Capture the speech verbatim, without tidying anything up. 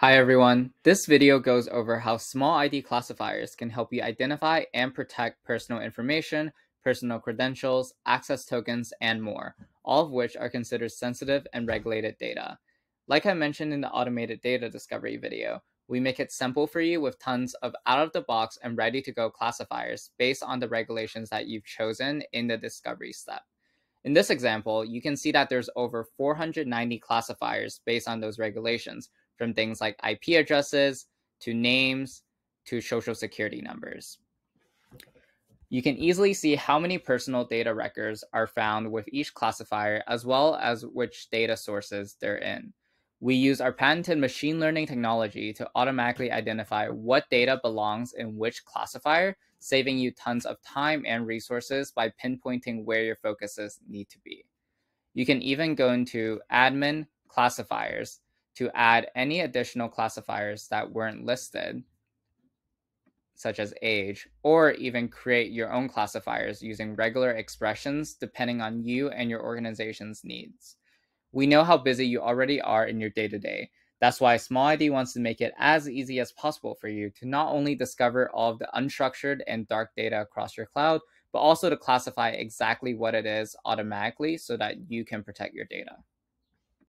Hi everyone, this video goes over how SmallID classifiers can help you identify and protect personal information, personal credentials, access tokens, and more, all of which are considered sensitive and regulated data. Like I mentioned in the automated data discovery video, we make it simple for you with tons of out-of-the-box and ready-to-go classifiers based on the regulations that you've chosen in the discovery step. In this example, you can see that there's over four hundred ninety classifiers based on those regulations, from things like I P addresses, to names, to social security numbers. You can easily see how many personal data records are found with each classifier, as well as which data sources they're in. We use our patented machine learning technology to automatically identify what data belongs in which classifier, saving you tons of time and resources by pinpointing where your focuses need to be. You can even go into Admin Classifiers to add any additional classifiers that weren't listed, such as age, or even create your own classifiers using regular expressions depending on you and your organization's needs. We know how busy you already are in your day-to-day. That's why SmallID wants to make it as easy as possible for you to not only discover all of the unstructured and dark data across your cloud, but also to classify exactly what it is automatically so that you can protect your data.